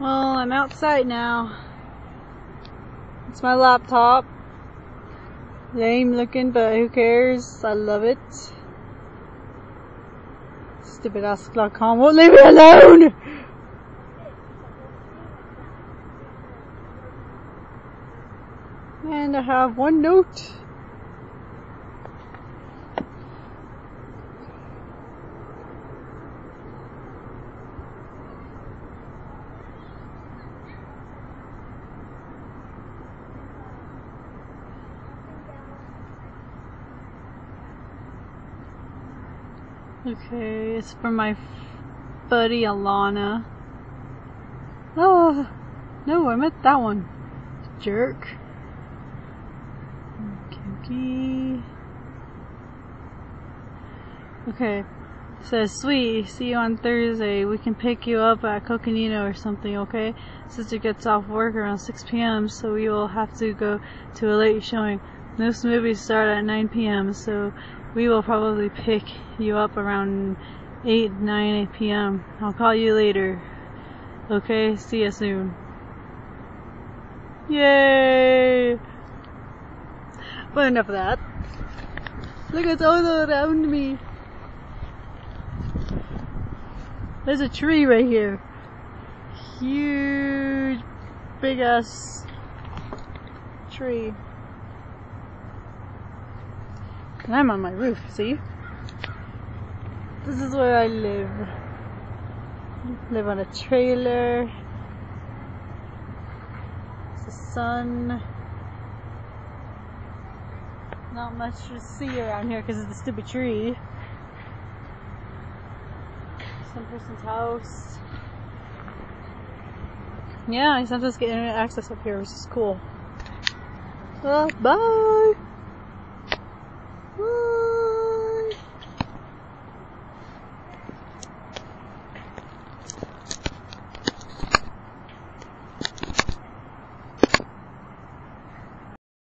Well, I'm outside now. It's my laptop. Lame looking, but who cares? I love it. Stupidass.com won't leave me alone! And I have one note. Okay, it's for my buddy Alana. Oh, no, I meant that one. Jerk. Okay. Okay. It says, sweet, see you on Thursday. We can pick you up at Coconino or something, okay? Sister gets off work around 6 p.m., so we will have to go to a late showing. Most movies start at 9 p.m., so we will probably pick you up around 8 p.m. I'll call you later. Okay, see you soon. Yay! But enough of that. Look, it's all around me. There's a tree right here. Huge, big ass tree. And I'm on my roof, see? This is where I live. I live on a trailer. It's the sun. Not much to see around here because of the stupid tree. Some person's house. Yeah, I sometimes get internet access up here, which is cool. Well, bye! Woo!